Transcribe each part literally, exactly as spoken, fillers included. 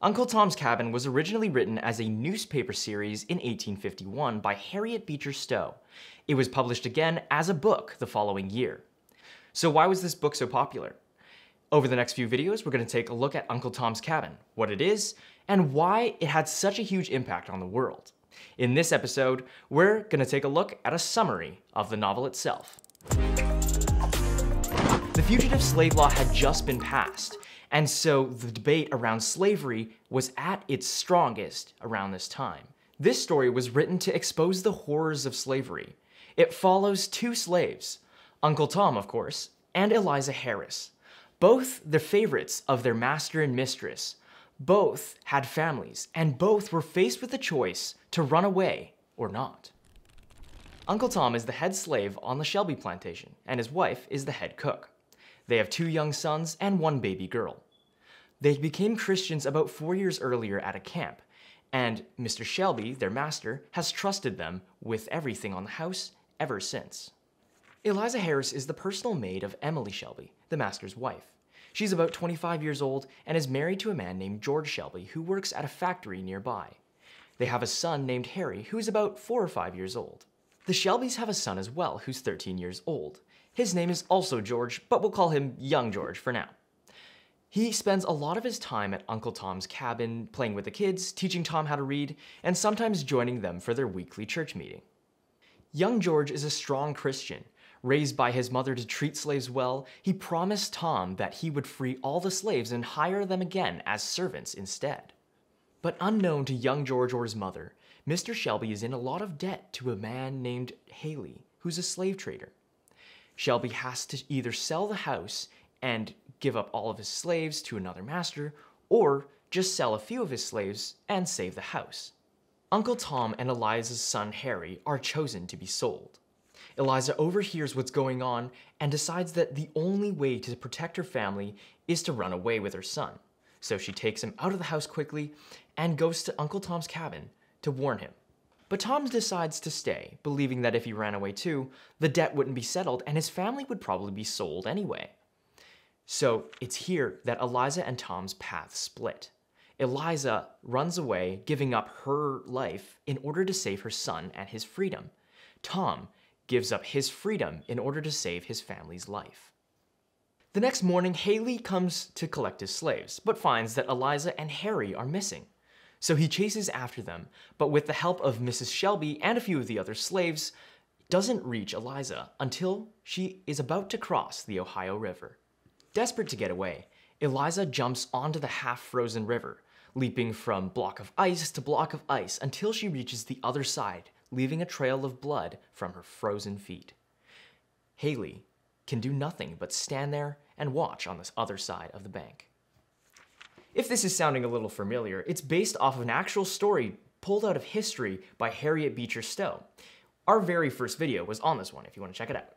Uncle Tom's Cabin was originally written as a newspaper series in eighteen fifty-one by Harriet Beecher Stowe. It was published again as a book the following year. So why was this book so popular? Over the next few videos, we're going to take a look at Uncle Tom's Cabin, what it is, and why it had such a huge impact on the world. In this episode, we're going to take a look at a summary of the novel itself. The Fugitive Slave Law had just been passed, and so the debate around slavery was at its strongest around this time. This story was written to expose the horrors of slavery. It follows two slaves, Uncle Tom, of course, and Eliza Harris. Both the favorites of their master and mistress. Both had families, and both were faced with the choice to run away or not. Uncle Tom is the head slave on the Shelby plantation, and his wife is the head cook. They have two young sons and one baby girl. They became Christians about four years earlier at a camp, and Mister Shelby, their master, has trusted them with everything on the house ever since. Eliza Harris is the personal maid of Emily Shelby, the master's wife. She's about twenty-five years old and is married to a man named George Shelby who works at a factory nearby. They have a son named Harry who is about four or five years old. The Shelbys have a son as well who's thirteen years old. His name is also George, but we'll call him Young George for now. He spends a lot of his time at Uncle Tom's cabin, playing with the kids, teaching Tom how to read, and sometimes joining them for their weekly church meeting. Young George is a strong Christian. Raised by his mother to treat slaves well, he promised Tom that he would free all the slaves and hire them again as servants instead. But unknown to young George or his mother, Mister Shelby is in a lot of debt to a man named Haley, who's a slave trader. Shelby has to either sell the house and give up all of his slaves to another master, or just sell a few of his slaves and save the house. Uncle Tom and Eliza's son Harry are chosen to be sold. Eliza overhears what's going on and decides that the only way to protect her family is to run away with her son. So she takes him out of the house quickly and goes to Uncle Tom's cabin to warn him. But Tom decides to stay, believing that if he ran away too, the debt wouldn't be settled and his family would probably be sold anyway. So it's here that Eliza and Tom's paths split. Eliza runs away, giving up her life in order to save her son and his freedom. Tom gives up his freedom in order to save his family's life. The next morning, Haley comes to collect his slaves, but finds that Eliza and Harry are missing. So he chases after them, but with the help of Missus Shelby and a few of the other slaves, doesn't reach Eliza until she is about to cross the Ohio River. Desperate to get away, Eliza jumps onto the half-frozen river, leaping from block of ice to block of ice until she reaches the other side, leaving a trail of blood from her frozen feet. Haley can do nothing but stand there and watch on this other side of the bank. If this is sounding a little familiar, it's based off of an actual story pulled out of history by Harriet Beecher Stowe. Our very first video was on this one if you want to check it out.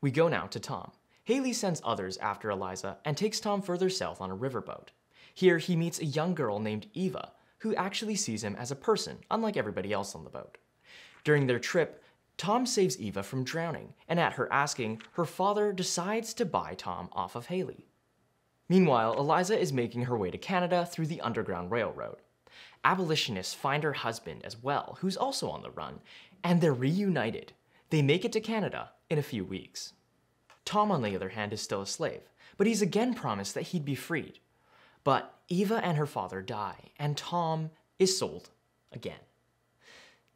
We go now to Tom. Haley sends others after Eliza and takes Tom further south on a riverboat. Here he meets a young girl named Eva, who actually sees him as a person, unlike everybody else on the boat. During their trip, Tom saves Eva from drowning, and at her asking, her father decides to buy Tom off of Haley. Meanwhile, Eliza is making her way to Canada through the Underground Railroad. Abolitionists find her husband as well, who's also on the run, and they're reunited. They make it to Canada in a few weeks. Tom, on the other hand, is still a slave, but he's again promised that he'd be freed. But Eva and her father die, and Tom is sold again.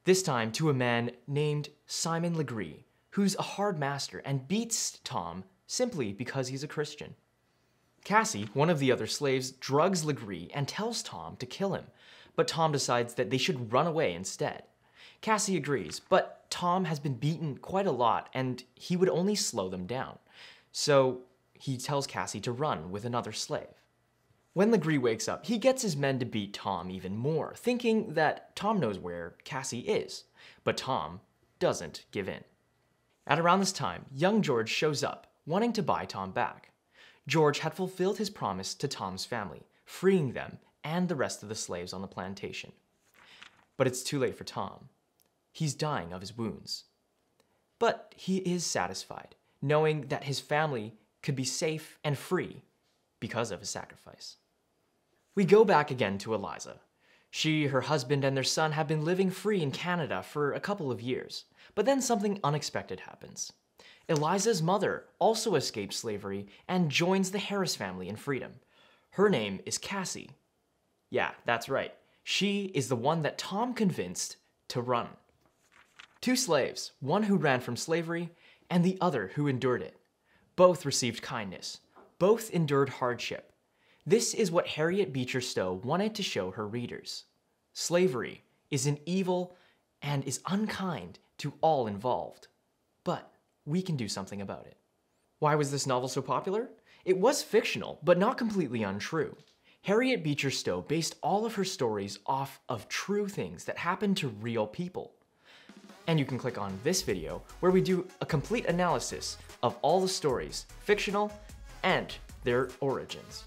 This time to a man named Simon Legree, who's a hard master and beats Tom simply because he's a Christian. Cassy, one of the other slaves, drugs Legree and tells Tom to kill him, but Tom decides that they should run away instead. Cassy agrees, but Tom has been beaten quite a lot and he would only slow them down. So he tells Cassy to run with another slave. When Legree wakes up, he gets his men to beat Tom even more, thinking that Tom knows where Cassy is, but Tom doesn't give in. At around this time, young George shows up, wanting to buy Tom back. George had fulfilled his promise to Tom's family, freeing them and the rest of the slaves on the plantation. But it's too late for Tom. He's dying of his wounds. But he is satisfied, knowing that his family could be safe and free because of his sacrifice. We go back again to Eliza. She, her husband, and their son have been living free in Canada for a couple of years, but then something unexpected happens. Eliza's mother also escapes slavery and joins the Harris family in freedom. Her name is Cassy. Yeah, that's right. She is the one that Tom convinced to run. Two slaves, one who ran from slavery and the other who endured it. Both received kindness. Both endured hardship. This is what Harriet Beecher Stowe wanted to show her readers. Slavery is an evil and is unkind to all involved. But we can do something about it. Why was this novel so popular? It was fictional, but not completely untrue. Harriet Beecher Stowe based all of her stories off of true things that happened to real people. And you can click on this video where we do a complete analysis of all the stories, fictional and their origins.